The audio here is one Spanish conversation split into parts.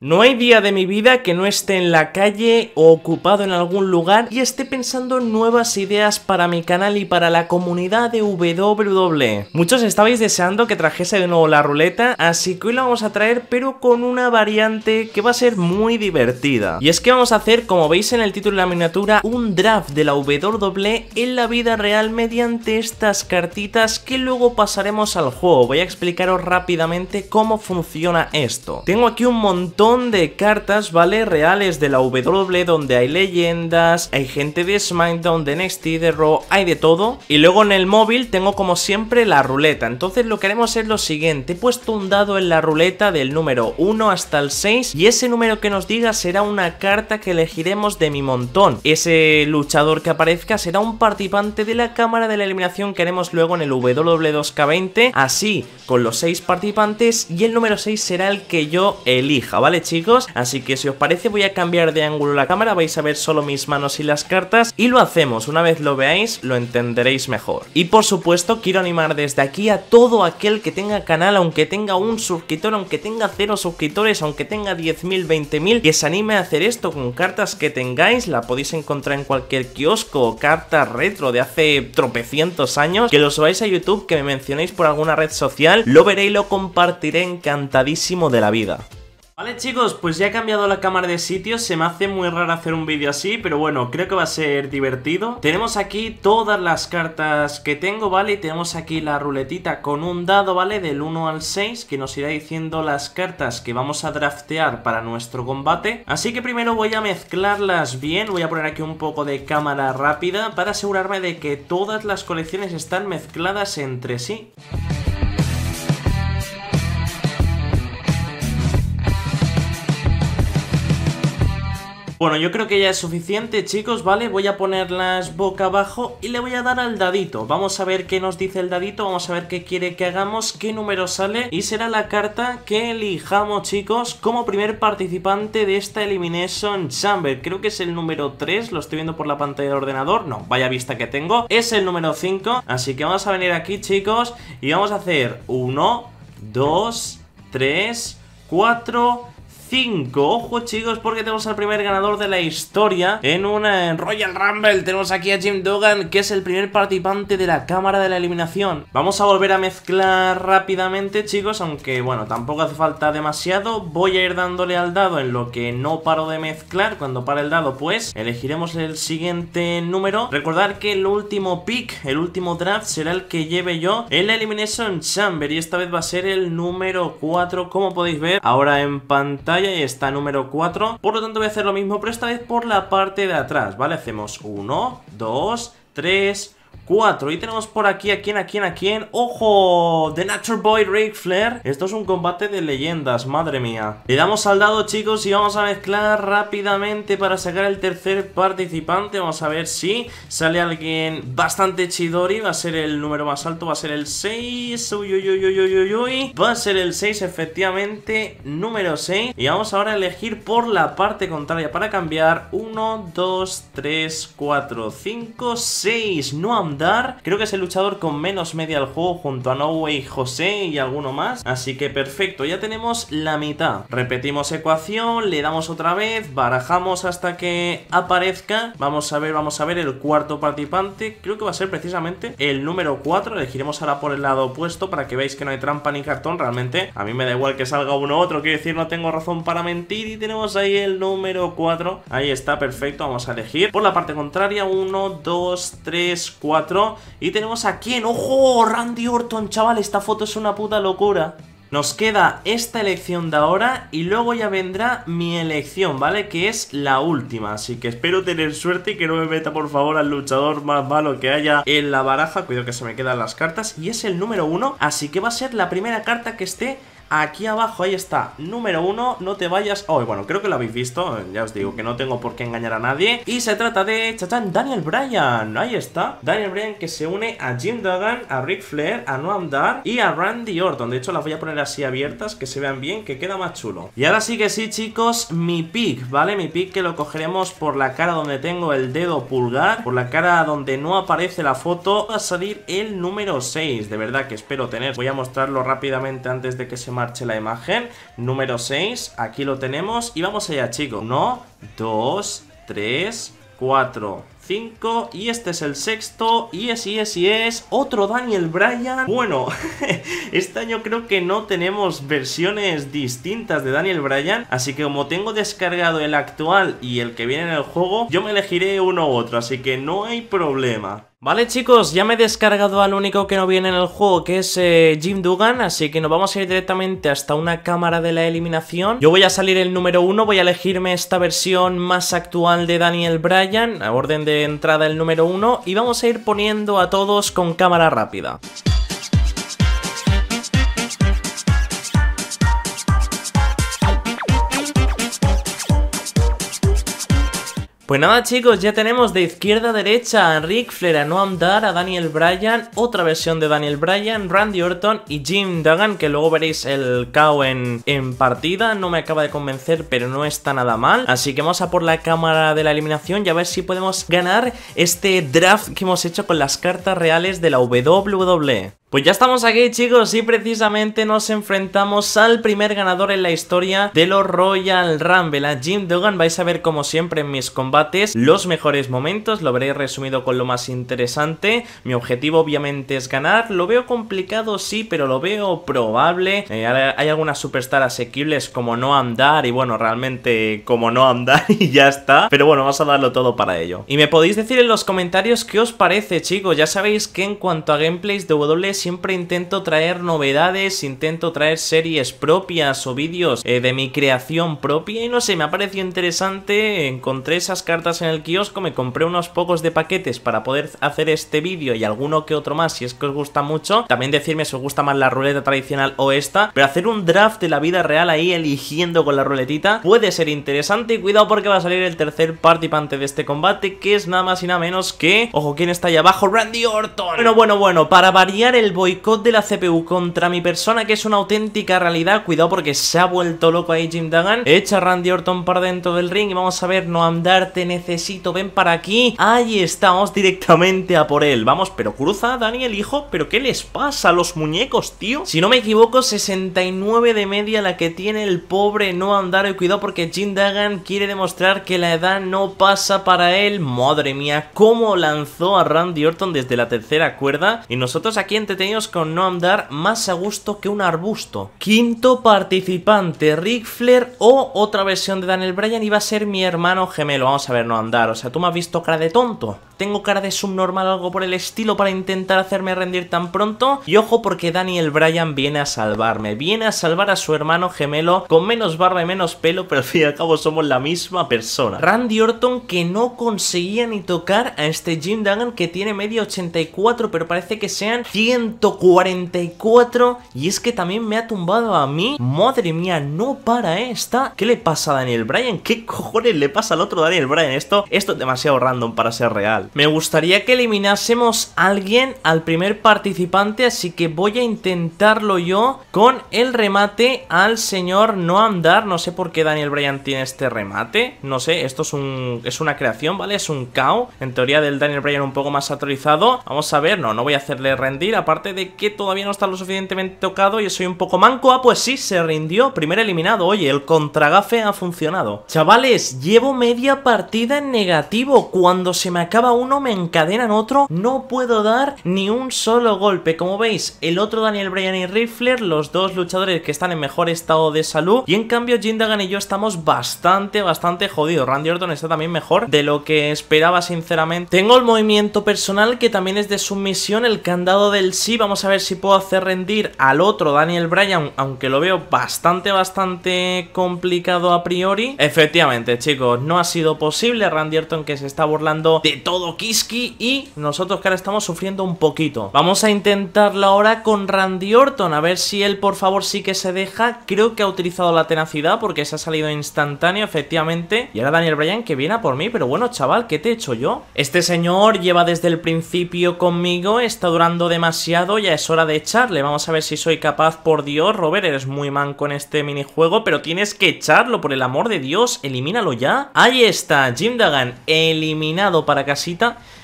No hay día de mi vida que no esté en la calle o ocupado en algún lugar y esté pensando en nuevas ideas para mi canal y para la comunidad de WWE. Muchos estabais deseando que trajese de nuevo la ruleta, así que hoy la vamos a traer, pero con una variante que va a ser muy divertida. Y es que vamos a hacer, como veis en el título y la miniatura, un draft de la WWE en la vida real mediante estas cartitas que luego pasaremos al juego. Voy a explicaros rápidamente cómo funciona esto. Tengo aquí un montón de cartas, ¿vale? Reales de la WWE, donde hay leyendas, hay gente de SmackDown, de NXT, de Raw, hay de todo. Y luego en el móvil tengo como siempre la ruleta. Entonces lo que haremos es lo siguiente: he puesto un dado en la ruleta del número 1 hasta el 6 y ese número que nos diga será una carta que elegiremos de mi montón. Ese luchador que aparezca será un participante de la cámara de la eliminación que haremos luego en el WWE 2K20, así con los 6 participantes, y el número 6 será el que yo elija, ¿vale, chicos? Así que si os parece voy a cambiar de ángulo la cámara, vais a ver solo mis manos y las cartas, y lo hacemos. Una vez lo veáis lo entenderéis mejor. Y por supuesto quiero animar desde aquí a todo aquel que tenga canal, aunque tenga un suscriptor, aunque tenga 0 suscriptores, aunque tenga 10.000, 20.000, que se anime a hacer esto con cartas que tengáis. La podéis encontrar en cualquier kiosco, cartas retro de hace tropecientos años, que lo subáis a YouTube, que me mencionéis por alguna red social, lo veré y lo compartiré encantadísimo de la vida. Vale, chicos, pues ya he cambiado la cámara de sitio. Se me hace muy raro hacer un vídeo así, pero bueno, creo que va a ser divertido. Tenemos aquí todas las cartas que tengo, ¿vale? Y tenemos aquí la ruletita con un dado, ¿vale? Del 1 al 6, que nos irá diciendo las cartas que vamos a draftear para nuestro combate. Así que primero voy a mezclarlas bien. Voy a poner aquí un poco de cámara rápida para asegurarme de que todas las colecciones están mezcladas entre sí. Bueno, yo creo que ya es suficiente, chicos, ¿vale? Voy a ponerlas boca abajo y le voy a dar al dadito. Vamos a ver qué nos dice el dadito, vamos a ver qué quiere que hagamos, qué número sale, y será la carta que elijamos, chicos, como primer participante de esta Elimination Chamber. Creo que es el número 3, lo estoy viendo por la pantalla del ordenador. No, vaya vista que tengo. Es el número 5, así que vamos a venir aquí, chicos, y vamos a hacer 1, 2, 3, 4... 5, ojo, chicos, porque tenemos al primer ganador de la historia en una Royal Rumble. Tenemos aquí a Jim Duggan, que es el primer participante de la cámara de la eliminación. Vamos a volver a mezclar rápidamente, chicos, aunque bueno, tampoco hace falta demasiado. Voy a ir dándole al dado en lo que no paro de mezclar. Cuando para el dado, pues elegiremos el siguiente número. Recordad que el último pick, el último draft, será el que lleve yo en la Elimination Chamber, y esta vez va a ser el número 4, como podéis ver ahora en pantalla. Y está número 4, por lo tanto voy a hacer lo mismo, pero esta vez por la parte de atrás, ¿vale? Hacemos 1, 2, 3, 4, y tenemos por aquí a quién, ¡ojo! The Nature Boy, Ric Flair. Esto es un combate de leyendas, madre mía. Le damos al dado, chicos, y vamos a mezclar rápidamente para sacar el tercer participante. Vamos a ver si sale alguien bastante chidori. Va a ser el número más alto, va a ser el 6, uy. Va a ser el 6, efectivamente, número 6, y vamos ahora a elegir por la parte contraria para cambiar. 1, 2, 3, 4, 5, 6, Noam Dar, creo que es el luchador con menos media al juego, junto a Noam, José y alguno más, así que perfecto, ya tenemos la mitad. Repetimos ecuación, le damos otra vez, barajamos hasta que aparezca. Vamos a ver el cuarto participante, creo que va a ser precisamente el número 4, elegiremos ahora por el lado opuesto para que veáis que no hay trampa ni cartón. Realmente a mí me da igual que salga uno u otro, quiero decir, no tengo razón para mentir, y tenemos ahí el número 4, ahí está, perfecto. Vamos a elegir por la parte contraria, 1, 2, 3, 4, y tenemos a quién, ojo, Randy Orton, chaval, esta foto es una puta locura. Nos queda esta elección de ahora y luego ya vendrá mi elección, ¿vale? Que es la última, así que espero tener suerte y que no me meta, por favor, al luchador más malo que haya en la baraja. Cuidado que se me quedan las cartas, y es el número 1, así que va a ser la primera carta que esté aquí abajo, ahí está, número 1, no te vayas. Oh, bueno, creo que lo habéis visto, ya os digo que no tengo por qué engañar a nadie. Y se trata de, chachán, Daniel Bryan, ahí está. Daniel Bryan, que se une a Jim Duggan, a Ric Flair, a Noam Dar y a Randy Orton. De hecho las voy a poner así abiertas, que se vean bien, que queda más chulo. Y ahora sí que sí, chicos, mi pick, ¿vale? Mi pick, que lo cogeremos por la cara donde tengo el dedo pulgar, por la cara donde no aparece la foto, va a salir el número 6, de verdad que espero tener. Voy a mostrarlo rápidamente antes de que se me marche la imagen. Número 6, aquí lo tenemos y vamos allá, chicos. 1, 2, 3, 4, 5 y este es el sexto y es otro Daniel Bryan. Bueno, este año creo que no tenemos versiones distintas de Daniel Bryan, así que como tengo descargado el actual y el que viene en el juego, yo me elegiré uno u otro, así que no hay problema. Vale, chicos, ya me he descargado al único que no viene en el juego, que es Jim Duggan, así que nos vamos a ir directamente hasta una cámara de la eliminación. Yo voy a salir el número 1, voy a elegirme esta versión más actual de Daniel Bryan, a orden de entrada el número 1, y vamos a ir poniendo a todos con cámara rápida. Pues nada, chicos, ya tenemos de izquierda a derecha a Ric Flair, a Noam Dar, a Daniel Bryan, otra versión de Daniel Bryan, Randy Orton y Jim Duggan, que luego veréis el KO en partida. No me acaba de convencer, pero no está nada mal. Así que vamos a por la cámara de la eliminación y a ver si podemos ganar este draft que hemos hecho con las cartas reales de la WWE. Pues ya estamos aquí, chicos, y precisamente nos enfrentamos al primer ganador en la historia de los Royal Rumble, a Jim Duggan. Vais a ver, como siempre en mis combates, los mejores momentos, lo veréis resumido con lo más interesante. Mi objetivo obviamente es ganar, lo veo complicado, sí, pero lo veo probable. Hay algunas superstar asequibles como Noam Dar y bueno, realmente como Noam Dar y ya está. Pero bueno, vamos a darlo todo para ello. Y me podéis decir en los comentarios qué os parece, chicos. Ya sabéis que en cuanto a gameplays de WWE, siempre intento traer novedades, intento traer series propias o vídeos de mi creación propia y no sé, me ha parecido interesante, encontré esas cartas en el kiosco, me compré unos pocos de paquetes para poder hacer este vídeo y alguno que otro más si es que os gusta mucho. También decirme si os gusta más la ruleta tradicional o esta, pero hacer un draft de la vida real ahí eligiendo con la ruletita puede ser interesante. Y cuidado porque va a salir el tercer participante de este combate, que es nada más y nada menos que, ojo quién está ahí abajo, Randy Orton. Bueno, para variar el boicot de la CPU contra mi persona, que es una auténtica realidad. Cuidado porque se ha vuelto loco ahí Jim Duggan. Echa a Randy Orton para dentro del ring y vamos a ver, Noam Dar, te necesito, ven para aquí. Ahí estamos, directamente a por él. Vamos, pero cruza Daniel, hijo. ¿Pero qué les pasa a los muñecos, tío? Si no me equivoco, 69 de media la que tiene el pobre Noam Dar. Y cuidado porque Jim Duggan quiere demostrar que la edad no pasa para él. Madre mía, cómo lanzó a Randy Orton desde la tercera cuerda. Y nosotros aquí entre con Noam Dar más a gusto que un arbusto. Quinto participante, Ric Flair o otra versión de Daniel Bryan, iba a ser mi hermano gemelo. Vamos a ver, Noam Dar, o sea, ¿tú me has visto cara de tonto? ¿Tengo cara de subnormal o algo por el estilo para intentar hacerme rendir tan pronto? Y ojo porque Daniel Bryan viene a salvarme, viene a salvar a su hermano gemelo con menos barba y menos pelo, pero al fin y al cabo somos la misma persona. Randy Orton, que no conseguía ni tocar a este Jim Duggan, que tiene media 84 pero parece que sean 144, y es que también me ha tumbado a mí. Madre mía, no para esta. ¿Qué le pasa a Daniel Bryan? ¿Qué cojones le pasa al otro Daniel Bryan? Esto es demasiado random para ser real. Me gustaría que eliminásemos a alguien, al primer participante, así que voy a intentarlo yo con el remate al señor Noam Dar. No sé por qué Daniel Bryan tiene este remate, no sé, esto es una creación, ¿vale? Es un KO, en teoría del Daniel Bryan un poco más autorizado. Vamos a ver, no voy a hacerle rendir, aparte de que todavía no está lo suficientemente tocado y soy un poco manco. Ah, pues sí, se rindió, primer eliminado. Oye, el contragafe ha funcionado. Chavales, llevo media partida en negativo, cuando se me acaba uno me encadenan otro, no puedo dar ni un solo golpe. Como veis, el otro Daniel Bryan y Ric Flair, los dos luchadores que están en mejor estado de salud, y en cambio Jim Duggan y yo estamos bastante jodidos. Randy Orton está también mejor de lo que esperaba, sinceramente. Tengo el movimiento personal que también es de sumisión, el candado del sí. Vamos a ver si puedo hacer rendir al otro Daniel Bryan, aunque lo veo bastante complicado a priori. Efectivamente, chicos, no ha sido posible. Randy Orton, que se está burlando de todo Kiski, y nosotros que ahora estamos sufriendo un poquito. Vamos a intentarlo ahora con Randy Orton, a ver si él por favor sí que se deja. Creo que ha utilizado la tenacidad porque se ha salido instantáneo, efectivamente. Y ahora Daniel Bryan que viene a por mí, pero bueno, chaval, ¿qué te he hecho yo? Este señor lleva desde el principio conmigo, está durando demasiado. Ya es hora de echarle. Vamos a ver si soy capaz. Por Dios, Robert, eres muy manco en este minijuego, pero tienes que echarlo, por el amor de Dios, elimínalo ya. Ahí está, Jim Duggan eliminado para casita.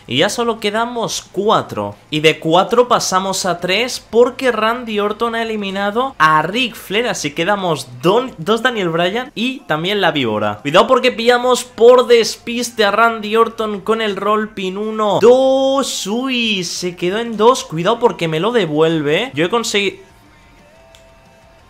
Y ya solo quedamos 4. Y de 4 pasamos a 3 porque Randy Orton ha eliminado a Ric Flair. Así quedamos 2 Daniel Bryan y también la víbora. Cuidado porque pillamos por despiste a Randy Orton con el roll pin 1. 2. Uy, se quedó en 2. Cuidado porque me lo devuelve. Yo he conseguido...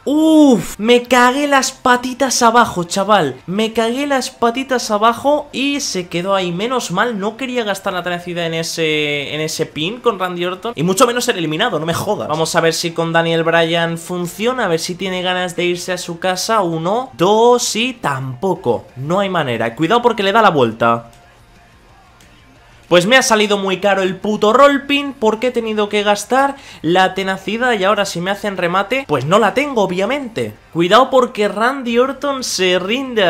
¡Uf! Me cagué las patitas abajo, chaval. Me cagué las patitas abajo y se quedó ahí. Menos mal, no quería gastar la tracida en ese pin con Randy Orton. Y mucho menos ser eliminado, no me jodas. Vamos a ver si con Daniel Bryan funciona. A ver si tiene ganas de irse a su casa. 1, 2 y tampoco. No hay manera. Cuidado porque le da la vuelta. Pues me ha salido muy caro el puto rollpin porque he tenido que gastar la tenacidad y ahora si me hacen remate, pues no la tengo, obviamente. Cuidado porque Randy Orton se rinde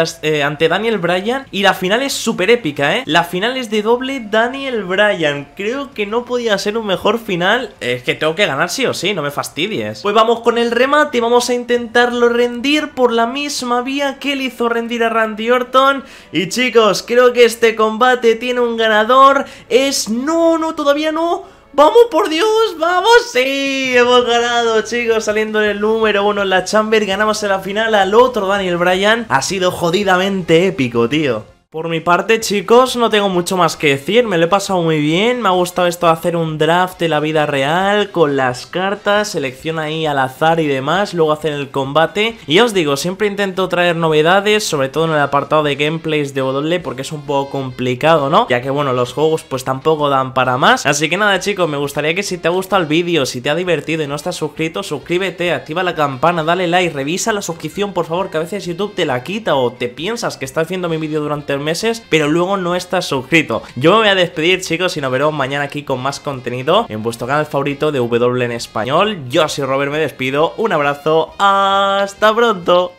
ante Daniel Bryan y la final es súper épica, ¿eh? La final es de doble Daniel Bryan. Creo que no podía ser un mejor final. Es que tengo que ganar sí o sí, no me fastidies. Pues vamos con el remate, vamos a intentarlo rendir por la misma vía que le hizo rendir a Randy Orton. Y chicos, creo que este combate tiene un ganador. Es... No, todavía no. ¡Vamos, por Dios! ¡Vamos! ¡Sí! Hemos ganado, chicos, saliendo en el número 1 en la Chamber. Ganamos en la final al otro Daniel Bryan. Ha sido jodidamente épico, tío. Por mi parte, chicos, no tengo mucho más que decir, me lo he pasado muy bien, me ha gustado esto de hacer un draft de la vida real, con las cartas, selección ahí al azar y demás, luego hacer el combate, y ya os digo, siempre intento traer novedades, sobre todo en el apartado de gameplays de WWE, porque es un poco complicado, ¿no? Ya que, bueno, los juegos pues tampoco dan para más, así que nada, chicos, me gustaría que si te ha gustado el vídeo, si te ha divertido y no estás suscrito, suscríbete, activa la campana, dale like, revisa la suscripción, por favor, que a veces YouTube te la quita o te piensas que estás viendo mi vídeo durante el meses, pero luego no estás suscrito. Yo me voy a despedir, chicos, y nos veremos mañana aquí con más contenido en vuestro canal favorito de W en español. Yo soy Robert, me despido, un abrazo, hasta pronto.